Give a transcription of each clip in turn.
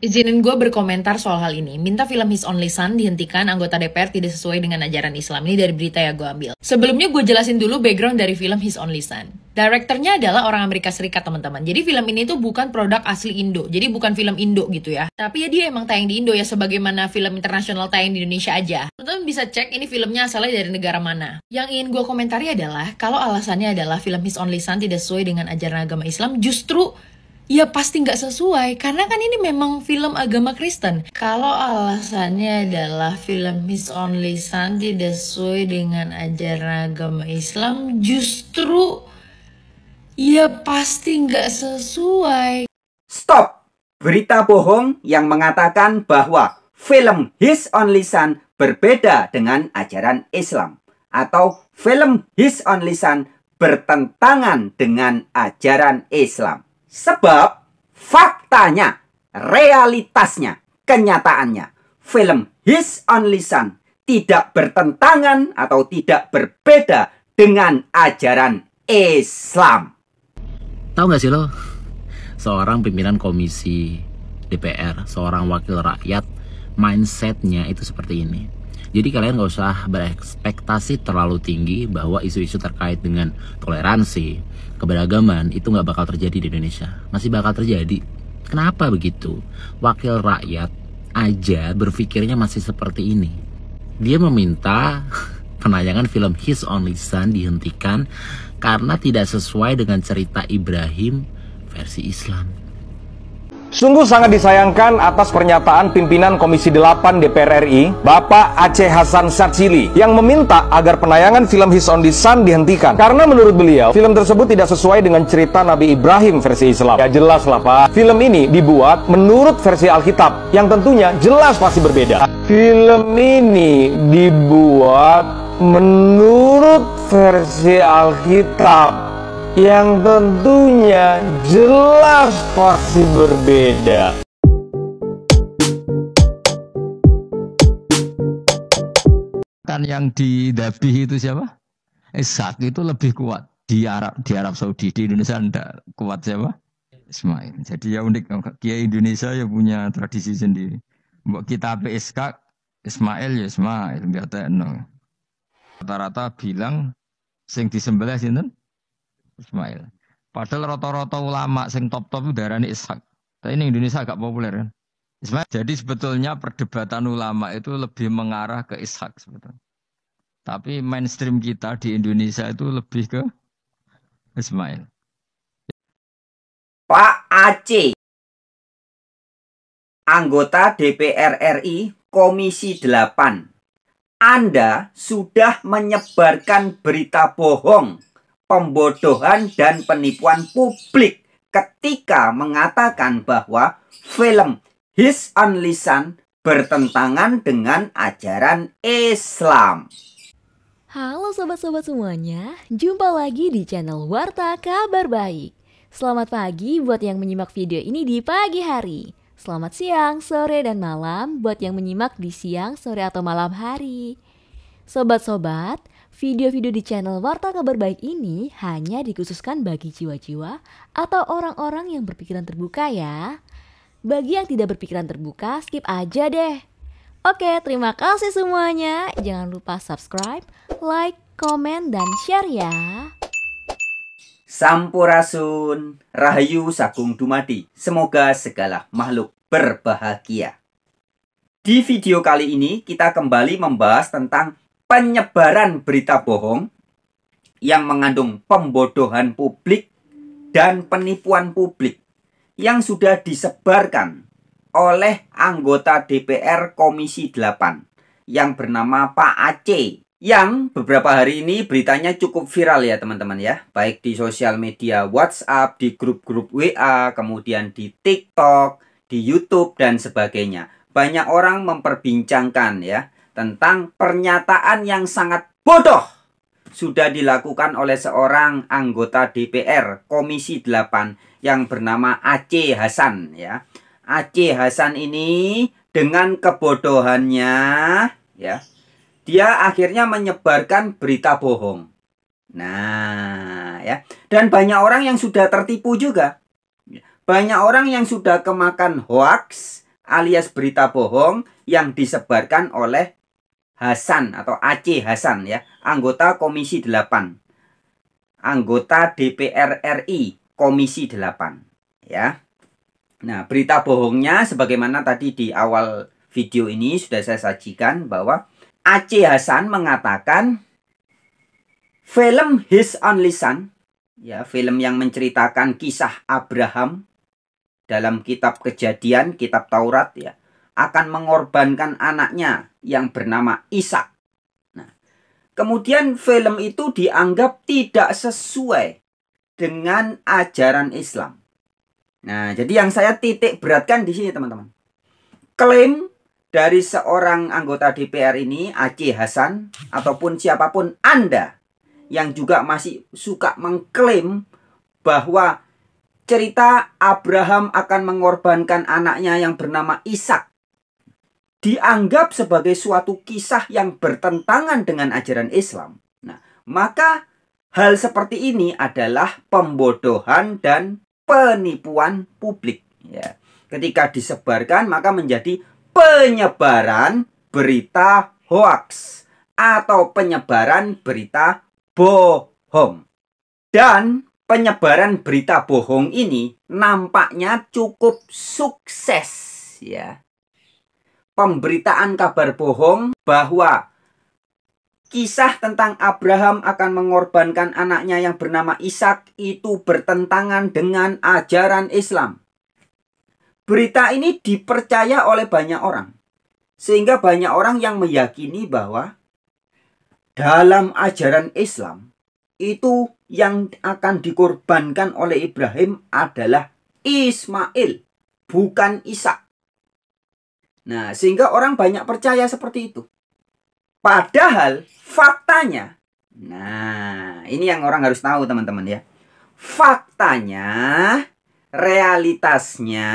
Izinin gue berkomentar soal hal ini. Minta film His Only Son dihentikan, anggota DPR tidak sesuai dengan ajaran Islam. Ini dari berita yang gue ambil. Sebelumnya gue jelasin dulu background dari film His Only Son. Direkturnya adalah orang Amerika Serikat, teman-teman. Jadi film ini tuh bukan produk asli Indo. Jadi bukan film Indo gitu ya. Tapi ya dia emang tayang di Indo ya, sebagaimana film internasional tayang di Indonesia aja. Teman-teman bisa cek ini filmnya asalnya dari negara mana. Yang ingin gue komentari adalah, kalau alasannya adalah film His Only Son tidak sesuai dengan ajaran agama Islam, justru ya pasti nggak sesuai, karena kan ini memang film agama Kristen. Kalau alasannya adalah film His Only Son tidak sesuai dengan ajaran agama Islam, justru ya pasti nggak sesuai. Stop! Berita bohong yang mengatakan bahwa film His Only Son berbeda dengan ajaran Islam. Atau film His Only Son bertentangan dengan ajaran Islam. Sebab faktanya, realitasnya, kenyataannya, film His Only Son tidak bertentangan atau tidak berbeda dengan ajaran Islam. Tahu nggak sih lo, seorang pimpinan komisi DPR, seorang wakil rakyat, mindsetnya itu seperti ini. Jadi kalian nggak usah berekspektasi terlalu tinggi bahwa isu-isu terkait dengan toleransi, keberagaman itu nggak bakal terjadi di Indonesia. Masih bakal terjadi. Kenapa begitu? Wakil rakyat aja berpikirnya masih seperti ini. Dia meminta penayangan film His Only Son dihentikan karena tidak sesuai dengan cerita Ibrahim versi Islam. Sungguh sangat disayangkan atas pernyataan pimpinan Komisi 8 DPR RI, Bapak Ace Hasan Syadzily, yang meminta agar penayangan film His Only Son dihentikan. Karena menurut beliau, film tersebut tidak sesuai dengan cerita Nabi Ibrahim versi Islam. Ya jelas lah Pak, film ini dibuat menurut versi Alkitab, yang tentunya jelas pasti berbeda. Film ini dibuat menurut versi Alkitab, yang tentunya jelas pasti berbeda. Kan yang didhabih itu siapa? ISHAK itu lebih kuat di Arab Saudi, di Indonesia enggak kuat siapa? Ismail. Jadi ya unik, kiai Indonesia ya punya tradisi sendiri. Mbok kitab ISHAK, Ismail ya Ismail, biatekno. Rata-rata bilang sing disembelih sinten? Ismail. Padahal rata-rata ulama sing top-top darane ISHAK. Tapi ini Indonesia agak populer kan. Ismail. Jadi sebetulnya perdebatan ulama itu lebih mengarah ke ISHAK sebetulnya. Tapi mainstream kita di Indonesia itu lebih ke Ismail. Pak Ace, anggota DPR RI Komisi 8. Anda sudah menyebarkan berita bohong, pembodohan dan penipuan publik ketika mengatakan bahwa film His Only Son bertentangan dengan ajaran Islam. Halo sobat-sobat semuanya, jumpa lagi di channel Warta Kabar Baik. Selamat pagi buat yang menyimak video ini di pagi hari. Selamat siang, sore, dan malam buat yang menyimak di siang, sore, atau malam hari. Sobat-sobat, video-video di channel Warta Kabar Baik ini hanya dikhususkan bagi jiwa-jiwa atau orang-orang yang berpikiran terbuka ya. Bagi yang tidak berpikiran terbuka, skip aja deh. Oke, terima kasih semuanya. Jangan lupa subscribe, like, komen, dan share ya. Sampurasun, Rahayu Sagung Dumadi. Semoga segala makhluk berbahagia. Di video kali ini kita kembali membahas tentang penyebaran berita bohong yang mengandung pembodohan publik dan penipuan publik yang sudah disebarkan oleh anggota DPR Komisi 8 yang bernama Pak Ace, yang beberapa hari ini beritanya cukup viral ya teman-teman ya, baik di sosial media WhatsApp, di grup-grup WA, kemudian di TikTok, di YouTube dan sebagainya. Banyak orang memperbincangkan ya tentang pernyataan yang sangat bodoh sudah dilakukan oleh seorang anggota DPR Komisi 8 yang bernama Ace Hasan ya. Ace Hasan ini dengan kebodohannya ya, dia akhirnya menyebarkan berita bohong. Nah ya, dan banyak orang yang sudah tertipu juga. Banyak orang yang sudah kemakan hoaks, alias berita bohong yang disebarkan oleh Hasan atau Ace Hasan ya, anggota Komisi 8. Anggota DPR RI Komisi 8 ya. Nah, berita bohongnya sebagaimana tadi di awal video ini sudah saya sajikan bahwa Ace Hasan mengatakan film His Only Son ya, film yang menceritakan kisah Abraham dalam kitab Kejadian, kitab Taurat ya, akan mengorbankan anaknya yang bernama Ishak. Nah, kemudian film itu dianggap tidak sesuai dengan ajaran Islam. Nah, jadi yang saya titik beratkan di sini teman-teman, klaim dari seorang anggota DPR ini, Ace Hasan ataupun siapapun Anda yang juga masih suka mengklaim bahwa cerita Abraham akan mengorbankan anaknya yang bernama Ishak dianggap sebagai suatu kisah yang bertentangan dengan ajaran Islam. Nah, maka hal seperti ini adalah pembodohan dan penipuan publik ya. Ketika disebarkan maka menjadi penyebaran berita hoaks atau penyebaran berita bohong. Dan penyebaran berita bohong ini nampaknya cukup sukses ya. Pemberitaan kabar bohong bahwa kisah tentang Abraham akan mengorbankan anaknya yang bernama Ishak itu bertentangan dengan ajaran Islam. Berita ini dipercaya oleh banyak orang, sehingga banyak orang yang meyakini bahwa dalam ajaran Islam itu yang akan dikorbankan oleh Ibrahim adalah Ismail, bukan Ishak. Nah, sehingga orang banyak percaya seperti itu. Padahal faktanya, nah ini yang orang harus tahu teman-teman ya, faktanya, realitasnya,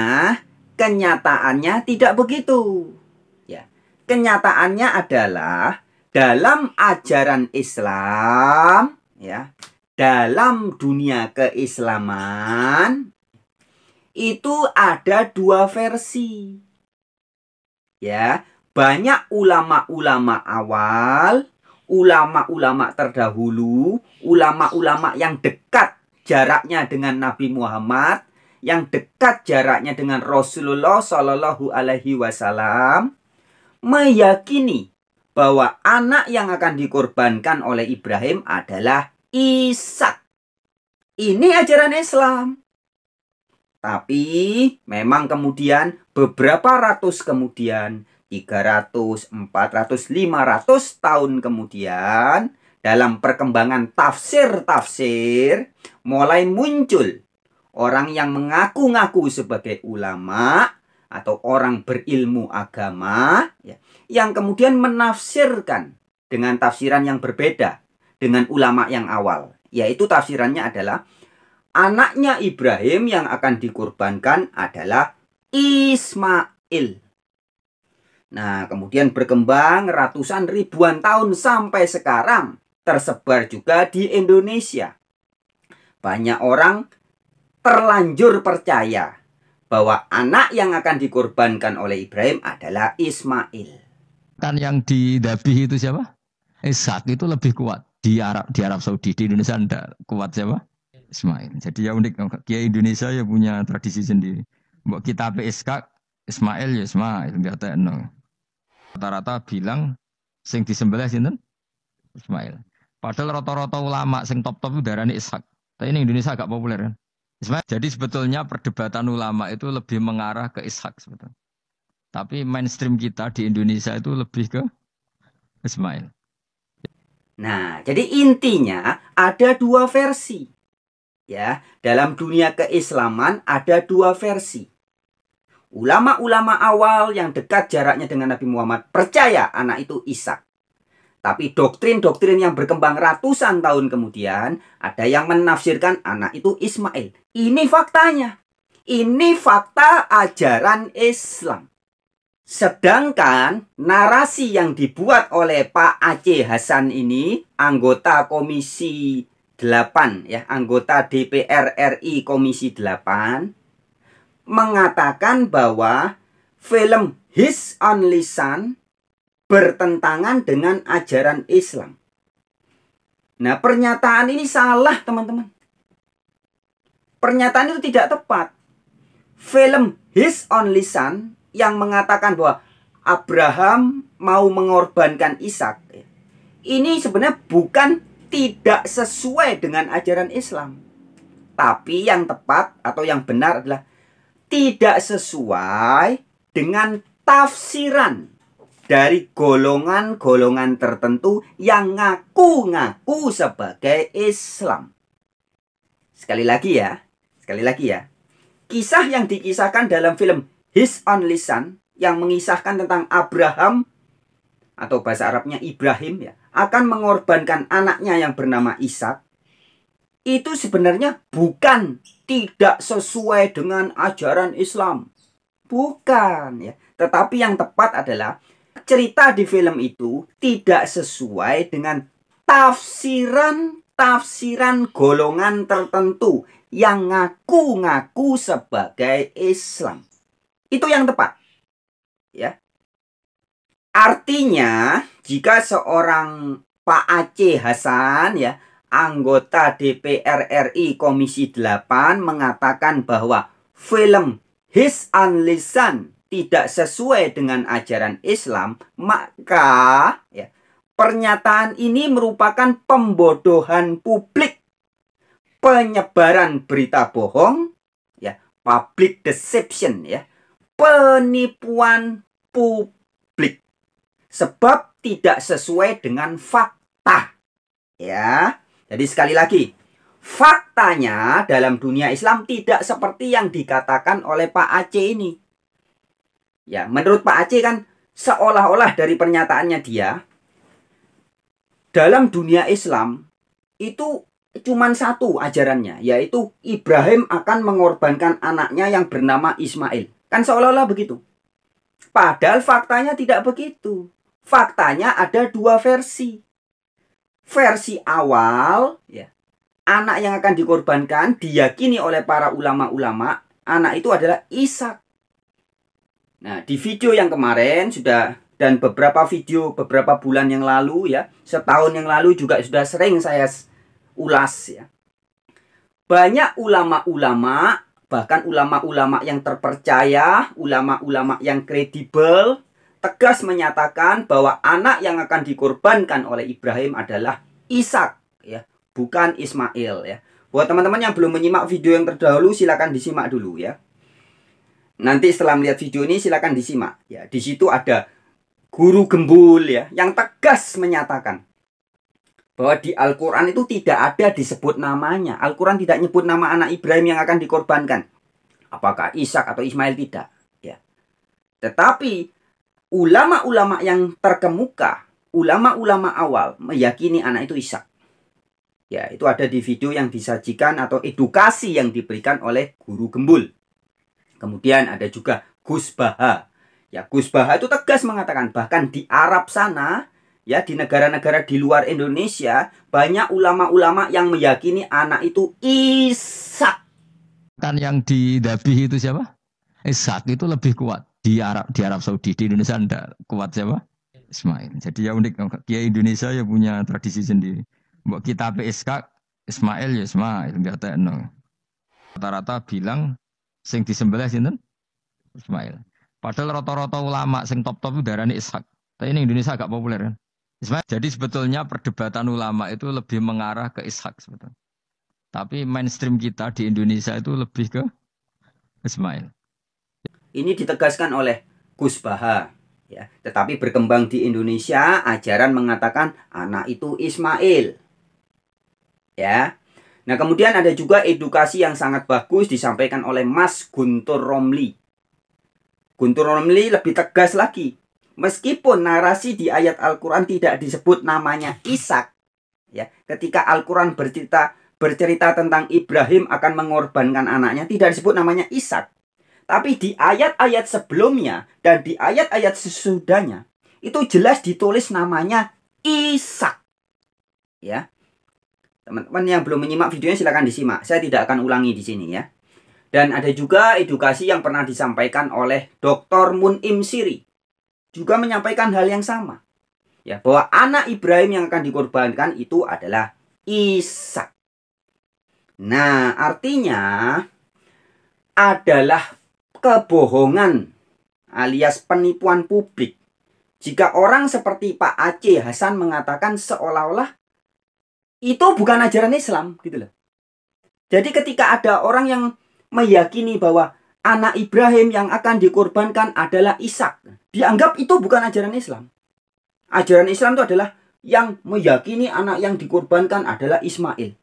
kenyataannya tidak begitu ya. Kenyataannya adalah dalam ajaran Islam ya, dalam dunia keislaman itu ada dua versi ya. Banyak ulama-ulama awal, ulama-ulama terdahulu, ulama-ulama yang dekat jaraknya dengan Nabi Muhammad, yang dekat jaraknya dengan Rasulullah Shallallahu Alaihi Wasallam, meyakini bahwa anak yang akan dikorbankan oleh Ibrahim adalah Ishak. Ini ajaran Islam. Tapi memang kemudian beberapa ratus kemudian, 300, 400, 500 tahun kemudian, dalam perkembangan tafsir-tafsir, mulai muncul orang yang mengaku-ngaku sebagai ulama atau orang berilmu agama ya, yang kemudian menafsirkan dengan tafsiran yang berbeda dengan ulama yang awal, yaitu tafsirannya adalah anaknya Ibrahim yang akan dikurbankan adalah Ismail. Nah, kemudian berkembang ratusan ribuan tahun sampai sekarang, tersebar juga di Indonesia. Banyak orang terlanjur percaya bahwa anak yang akan dikorbankan oleh Ibrahim adalah Ismail. Kan yang didhabihi itu siapa? Ishak itu lebih kuat. Di Arab Saudi, di Indonesia tidak kuat siapa? Ismail. Jadi ya unik, kiai Indonesia ya punya tradisi sendiri. Mbok kita PSK Ismail ya Ismail, enggak tenang. Rata-rata bilang sing disembelih sinten? Ismail. Padahal rata-rata ulama sing top-top itu darane Ishak. Tapi ini Indonesia agak populer kan? Ismail. Jadi sebetulnya perdebatan ulama itu lebih mengarah ke Ishak sebetulnya. Tapi mainstream kita di Indonesia itu lebih ke Ismail. Nah, jadi intinya ada dua versi ya. Dalam dunia keislaman ada dua versi. Ulama-ulama awal yang dekat jaraknya dengan Nabi Muhammad percaya anak itu Ishak. Tapi doktrin-doktrin yang berkembang ratusan tahun kemudian, ada yang menafsirkan anak itu Ismail. Ini faktanya. Ini fakta ajaran Islam. Sedangkan narasi yang dibuat oleh Pak Ace Hasan ini, anggota Komisi 8 ya, anggota DPR RI Komisi 8, mengatakan bahwa film His Only Son bertentangan dengan ajaran Islam. Nah, pernyataan ini salah, teman-teman. Pernyataan itu tidak tepat. Film His Only Son yang mengatakan bahwa Abraham mau mengorbankan Ishak, ini sebenarnya bukan tidak sesuai dengan ajaran Islam. Tapi yang tepat atau yang benar adalah tidak sesuai dengan tafsiran dari golongan-golongan tertentu yang ngaku-ngaku sebagai Islam. Sekali lagi ya. Kisah yang dikisahkan dalam film His Only Son yang mengisahkan tentang Abraham atau bahasa Arabnya Ibrahim ya, akan mengorbankan anaknya yang bernama Ishak, itu sebenarnya bukan tidak sesuai dengan ajaran Islam. Bukan ya, tetapi yang tepat adalah cerita di film itu tidak sesuai dengan tafsiran golongan tertentu yang ngaku-ngaku sebagai Islam. Itu yang tepat. Ya. Artinya, jika seorang Pak Ace Hasan ya, anggota DPR RI Komisi 8 mengatakan bahwa film His Only Son tidak sesuai dengan ajaran Islam, maka ya, pernyataan ini merupakan pembodohan publik, penyebaran berita bohong ya, public deception ya, penipuan publik, sebab tidak sesuai dengan fakta ya. Jadi sekali lagi, faktanya dalam dunia Islam tidak seperti yang dikatakan oleh Pak Aceh ini. Ya, menurut Pak Aceh kan seolah-olah dari pernyataannya dia, dalam dunia Islam itu cuman satu ajarannya, yaitu Ibrahim akan mengorbankan anaknya yang bernama Ismail. Kan seolah-olah begitu. Padahal faktanya tidak begitu. Faktanya ada dua versi. Versi awal ya, anak yang akan dikorbankan diyakini oleh para ulama-ulama, anak itu adalah Ishak. Nah, di video yang kemarin sudah, dan beberapa video beberapa bulan yang lalu ya, setahun yang lalu juga sudah sering saya ulas ya. Banyak ulama-ulama, bahkan ulama-ulama yang terpercaya, ulama-ulama yang kredibel, tegas menyatakan bahwa anak yang akan dikorbankan oleh Ibrahim adalah Ishak ya, bukan Ismail ya. Buat teman-teman yang belum menyimak video yang terdahulu, silakan disimak dulu ya. Nanti setelah melihat video ini silakan disimak ya. Di situ ada guru gembul ya, yang tegas menyatakan bahwa di Al-Quran itu tidak ada disebut namanya. Al-Quran tidak nyebut nama anak Ibrahim yang akan dikorbankan, apakah Ishak atau Ismail, tidak ya. Tetapi ulama-ulama yang terkemuka, ulama-ulama awal meyakini anak itu Ishak ya. Itu ada di video yang disajikan atau edukasi yang diberikan oleh guru gembul. Kemudian ada juga Gus Baha. Ya, Gus Baha itu tegas mengatakan bahkan di Arab sana, ya di negara-negara di luar Indonesia, banyak ulama-ulama yang meyakini anak itu Ishak. Kan yang didhabihi itu siapa? Ishak itu lebih kuat di Arab Saudi. Di Indonesia tidak kuat siapa? Ismail. Jadi ya unik, kiai Indonesia ya punya tradisi sendiri. Mbok kita PSK Ismail ya Ismail, enggak tekno. Rata-rata bilang sing disembelih sinten? Ismail. Padahal rata-rata ulama sing top-top itu darane Ishak. Tapi ini Indonesia agak populer kan. Ismail. Jadi sebetulnya perdebatan ulama itu lebih mengarah ke Ishak sebetulnya. Tapi mainstream kita di Indonesia itu lebih ke Ismail. Ini ditegaskan oleh Gus Baha ya. Tetapi berkembang di Indonesia ajaran mengatakan anak itu Ismail. Ya. Nah, kemudian ada juga edukasi yang sangat bagus disampaikan oleh Mas Guntur Romli. Guntur Romli lebih tegas lagi. Meskipun narasi di ayat Al-Quran tidak disebut namanya Ishak, ya, ketika Al-Quran bercerita tentang Ibrahim akan mengorbankan anaknya, tidak disebut namanya Ishak. Tapi di ayat-ayat sebelumnya dan di ayat-ayat sesudahnya, itu jelas ditulis namanya Ishak. Ya. Teman-teman yang belum menyimak videonya silakan disimak. Saya tidak akan ulangi di sini ya. Dan ada juga edukasi yang pernah disampaikan oleh Dr. Mun'im Siri, juga menyampaikan hal yang sama, ya, bahwa anak Ibrahim yang akan dikorbankan itu adalah Ishak. Nah, artinya adalah kebohongan alias penipuan publik jika orang seperti Pak Ace Hasan mengatakan seolah-olah itu bukan ajaran Islam, gitu loh. Jadi ketika ada orang yang meyakini bahwa anak Ibrahim yang akan dikorbankan adalah Ishak, dianggap itu bukan ajaran Islam. Ajaran Islam itu adalah yang meyakini anak yang dikorbankan adalah Ismail.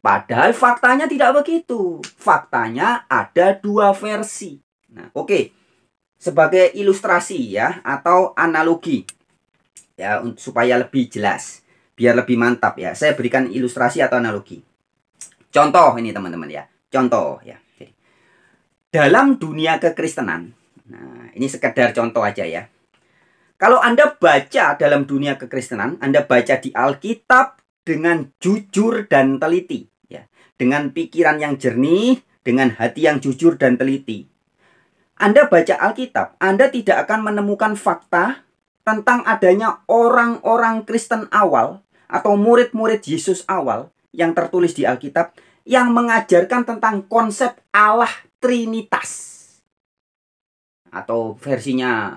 Padahal faktanya tidak begitu. Faktanya ada dua versi. Nah, oke. Sebagai ilustrasi, ya, atau analogi, ya, supaya lebih jelas, biar lebih mantap, ya, saya berikan ilustrasi atau analogi. Contoh ini, teman-teman, ya. Contoh, ya. Jadi, dalam dunia kekristenan, nah, ini sekedar contoh aja, ya. Kalau Anda baca dalam dunia kekristenan, Anda baca di Alkitab dengan jujur dan teliti, ya, dengan pikiran yang jernih, dengan hati yang jujur dan teliti. Anda baca Alkitab, Anda tidak akan menemukan fakta tentang adanya orang-orang Kristen awal atau murid-murid Yesus awal yang tertulis di Alkitab yang mengajarkan tentang konsep Allah Trinitas, atau versinya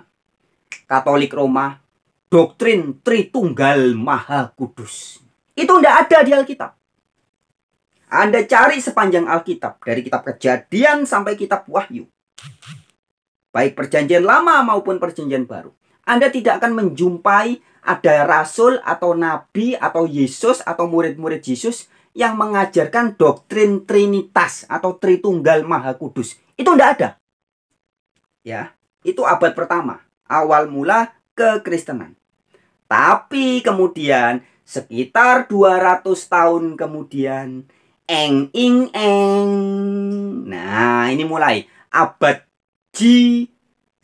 Katolik Roma, doktrin Tritunggal Maha Kudus. Itu tidak ada di Alkitab. Anda cari sepanjang Alkitab, dari kitab Kejadian sampai kitab Wahyu, baik perjanjian lama maupun perjanjian baru, Anda tidak akan menjumpai ada rasul atau nabi atau Yesus atau murid-murid Yesus yang mengajarkan doktrin Trinitas atau Tritunggal Maha Kudus. Itu tidak ada. Ya, itu abad pertama, awal mula kekristenan. Tapi kemudian sekitar 200 tahun kemudian, nah, ini mulai abad Ji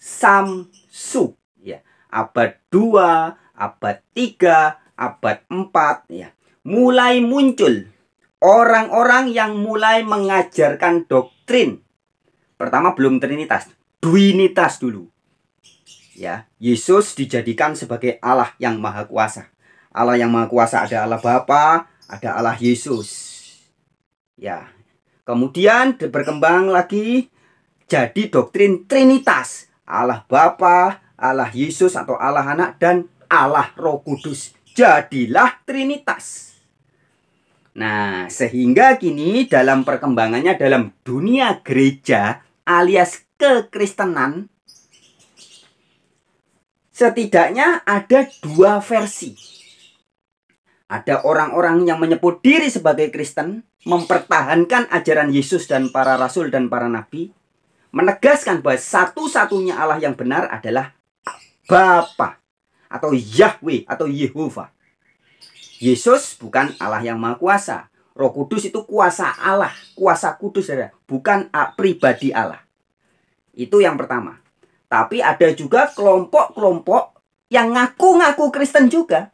Samsu, ya. Abad 2, abad 3, abad 4, ya. Mulai muncul orang-orang yang mulai mengajarkan doktrin. Pertama belum Trinitas, Duinitas dulu, ya. Yesus dijadikan sebagai Allah yang Maha Kuasa. Allah yang Maha Kuasa, ada Allah Bapa, ada Allah Yesus, ya. Kemudian berkembang lagi jadi doktrin Trinitas, Allah Bapa, Allah Yesus atau Allah Anak, dan Allah Roh Kudus. Jadilah Trinitas. Nah, sehingga kini dalam perkembangannya dalam dunia gereja alias kekristenan, setidaknya ada dua versi. Ada orang-orang yang menyebut diri sebagai Kristen, mempertahankan ajaran Yesus dan para rasul dan para nabi, menegaskan bahwa satu-satunya Allah yang benar adalah Bapa atau Yahweh atau Yehovah. Yesus bukan Allah yang Maha Kuasa. Roh Kudus itu kuasa Allah, kuasa kudus, bukan pribadi Allah. Itu yang pertama. Tapi ada juga kelompok-kelompok yang ngaku-ngaku Kristen juga,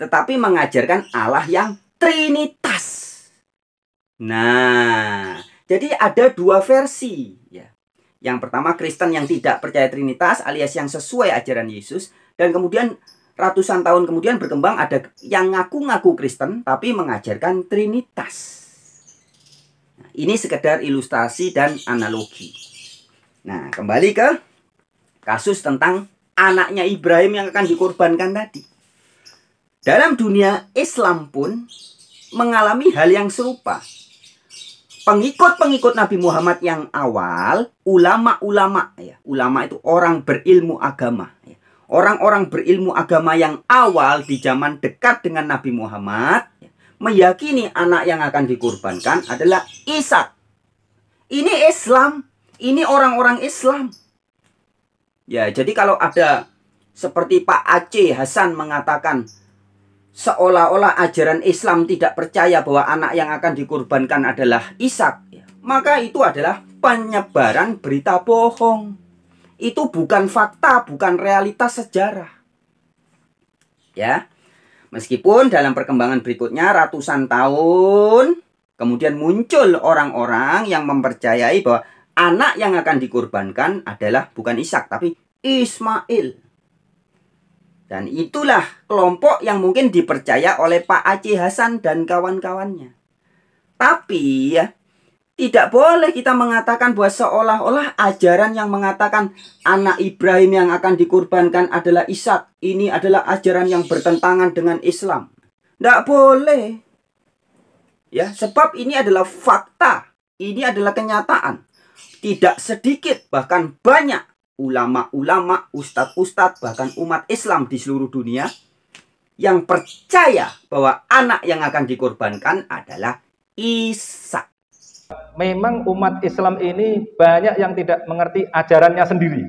tetapi mengajarkan Allah yang Trinitas. Nah, jadi ada dua versi, ya. Yang pertama Kristen yang tidak percaya Trinitas alias yang sesuai ajaran Yesus. Dan kemudian ratusan tahun kemudian berkembang ada yang ngaku-ngaku Kristen tapi mengajarkan Trinitas. Nah, ini sekedar ilustrasi dan analogi. Nah, kembali ke kasus tentang anaknya Ibrahim yang akan dikorbankan tadi. Dalam dunia Islam pun mengalami hal yang serupa. Pengikut-pengikut Nabi Muhammad yang awal, ulama-ulama, ya, ulama itu orang berilmu agama, ya. Orang-orang berilmu agama yang awal di zaman dekat dengan Nabi Muhammad meyakini anak yang akan dikorbankan adalah Ishak. Ini Islam, ini orang-orang Islam. Ya, jadi kalau ada seperti Pak Ace Hasan mengatakan seolah-olah ajaran Islam tidak percaya bahwa anak yang akan dikorbankan adalah Ishak, ya, maka itu adalah penyebaran berita bohong. Itu bukan fakta, bukan realitas sejarah, ya. Meskipun dalam perkembangan berikutnya ratusan tahun Kemudian muncul orang-orang yang mempercayai bahwa anak yang akan dikurbankan adalah bukan Ishak, tapi Ismail. Dan itulah kelompok yang mungkin dipercaya oleh Pak Ace Hasan dan kawan-kawannya. Tapi ya, tidak boleh kita mengatakan bahwa seolah-olah ajaran yang mengatakan anak Ibrahim yang akan dikurbankan adalah Ishak, ini adalah ajaran yang bertentangan dengan Islam. Tidak boleh. Ya, sebab ini adalah fakta, ini adalah kenyataan. Tidak sedikit, bahkan banyak ulama-ulama, ustadz-ustadz, bahkan umat Islam di seluruh dunia yang percaya bahwa anak yang akan dikorbankan adalah Ishak. Memang umat Islam ini banyak yang tidak mengerti ajarannya sendiri.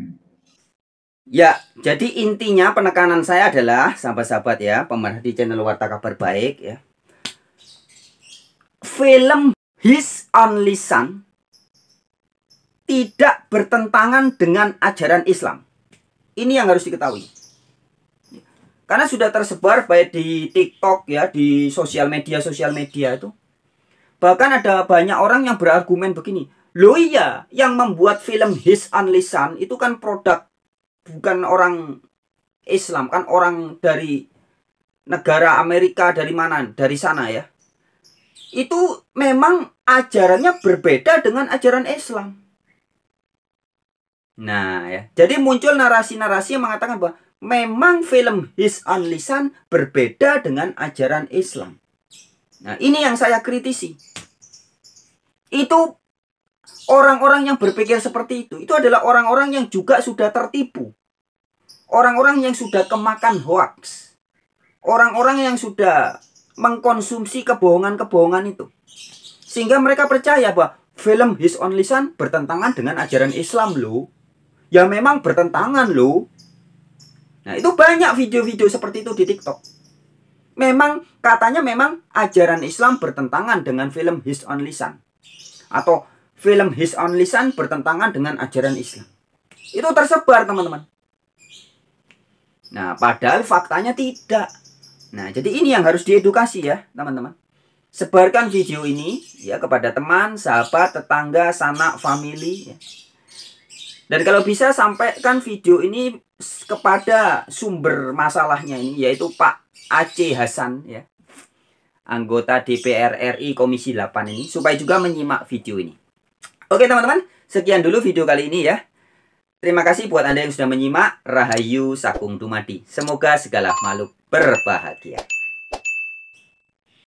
Ya, jadi intinya penekanan saya adalah, sahabat-sahabat ya, pemerhati channel Warta Kabar Baik ya, film His Only Son tidak bertentangan dengan ajaran Islam. Ini yang harus diketahui. Karena sudah tersebar baik di TikTok ya, di sosial media itu. Bahkan ada banyak orang yang berargumen begini. Loh iya, yang membuat film His Only Son itu kan produk bukan orang Islam, kan orang dari negara Amerika, dari mana? Dari sana ya. Itu memang ajarannya berbeda dengan ajaran Islam. Nah ya, jadi muncul narasi-narasi yang mengatakan bahwa memang film His Only Son berbeda dengan ajaran Islam. Nah ini yang saya kritisi. Itu orang-orang yang berpikir seperti itu adalah orang-orang yang juga sudah tertipu. Orang-orang yang sudah kemakan hoaks. Orang-orang yang sudah mengkonsumsi kebohongan-kebohongan itu. Sehingga mereka percaya bahwa film His Only Son bertentangan dengan ajaran Islam loh. Ya memang bertentangan loh. Nah itu banyak video-video seperti itu di TikTok. Memang katanya memang ajaran Islam bertentangan dengan film His Only Son, atau film His Only Son bertentangan dengan ajaran Islam. Itu tersebar teman-teman. Nah padahal faktanya tidak. Nah jadi ini yang harus diedukasi ya teman-teman. Sebarkan video ini ya kepada teman, sahabat, tetangga, sanak, famili ya. Dan kalau bisa sampaikan video ini kepada sumber masalahnya ini, yaitu Pak Ace Hasan ya, anggota DPR RI Komisi 8 ini, supaya juga menyimak video ini. Oke teman-teman, sekian dulu video kali ini ya. Terima kasih buat Anda yang sudah menyimak. Rahayu Sakung Dumadi. Semoga segala makhluk berbahagia.